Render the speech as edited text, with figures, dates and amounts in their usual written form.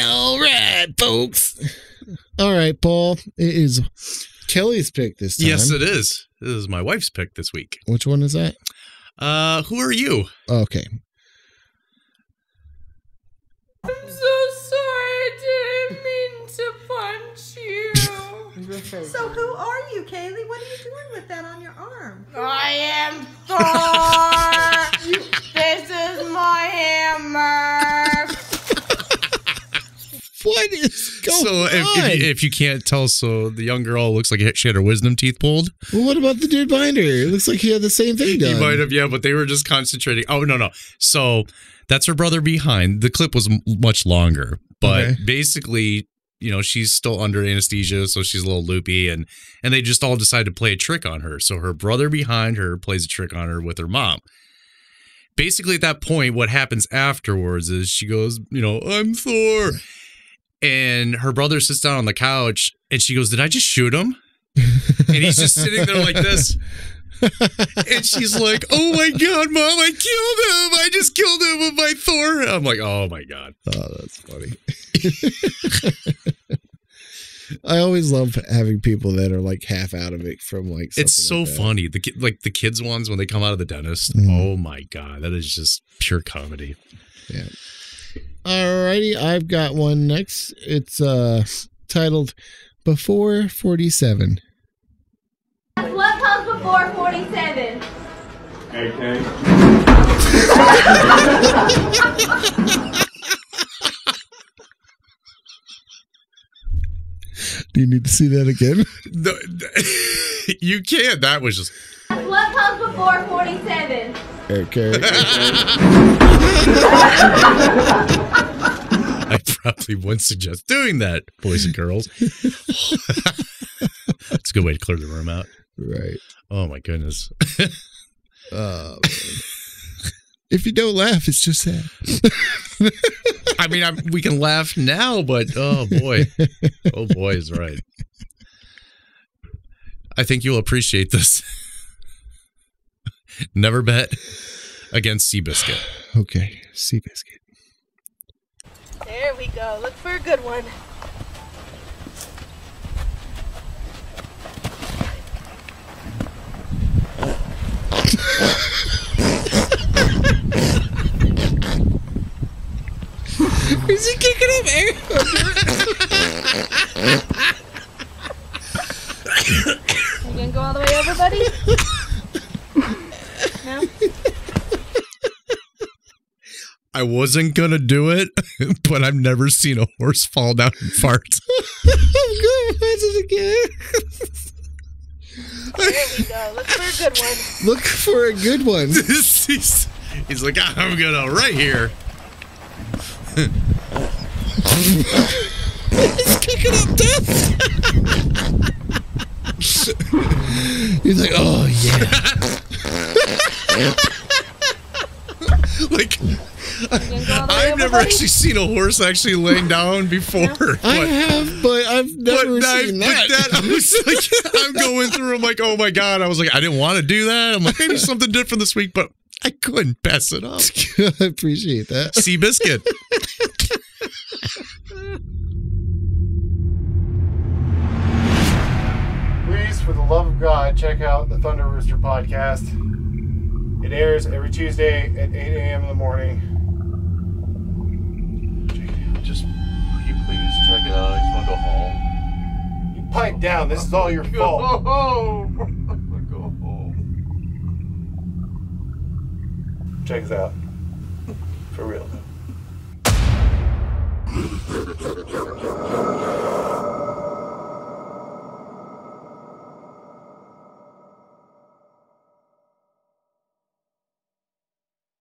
All right, folks. All right, Paul. It is Kelly's pick this time. Yes, it is. This is my wife's pick this week. Which one is that? Who are you? Okay. I'm so sorry. I didn't mean to punch you. So who are you, Kaylee? What are you doing with that on your arm? I am Thor. This is my hammer. What is going on? So if you can't tell, so the young girl looks like she had her wisdom teeth pulled. Well, what about the dude behind her? It looks like he had the same thing done. He might have, yeah, but they were just concentrating. Oh, no, no. So that's her brother behind. The clip was much longer, but basically, you know, she's still under anesthesia, so she's a little loopy, and they just all decide to play a trick on her. So her brother behind her plays a trick on her with her mom. Basically, at that point, what happens afterwards is she goes, you know, I'm Thor. And her brother sits down on the couch, and she goes, did I just shoot him? And he's just sitting there like this. And she's like, oh, my God, Mom, I killed him. I just killed him with my Thor. I'm like, oh, my God. Oh, that's funny. I always love having people that are, like, half out of it from, like, something. It's so like funny. The kids' ones when they come out of the dentist. Mm. Oh, my God. That is just pure comedy. Yeah. Alrighty, I've got one next. It's titled Before 47. What comes before 47? AK. Do you need to see that again? No, you can't. That was just... What comes before 47? Okay. I probably wouldn't suggest doing that, boys and girls. It's a good way to clear the room out. Right. Oh, my goodness. If you don't laugh, it's just sad. I mean, we can laugh now, but oh, boy. Oh, boy is right. I think you'll appreciate this. Never bet against Seabiscuit. Okay, Seabiscuit. There we go. Look for a good one. Is he kicking up air? You gonna go all the way over, buddy? I wasn't going to do it, but I've never seen a horse fall down and fart. I'm going to pass it again. There we go. Look for a good one. Look for a good one. He's like, I'm going to right here. He's kicking up death. He's like, oh, yeah. Like... I've never actually seen a horse actually laying down before. Yeah. I have, but I've never seen that. I was like, I'm going through. I'm like, oh my God. I was like, I didn't want to do that. I'm like, maybe something different this week, but I couldn't pass it up. I appreciate that. Seabiscuit. Please, for the love of God, check out the Thunder Rooster podcast. It airs every Tuesday at 8 a.m. in the morning. Just, will you please check it out? I just want to go home. You pipe down. This is all your fault. I'm going to go home. Check this out. For real.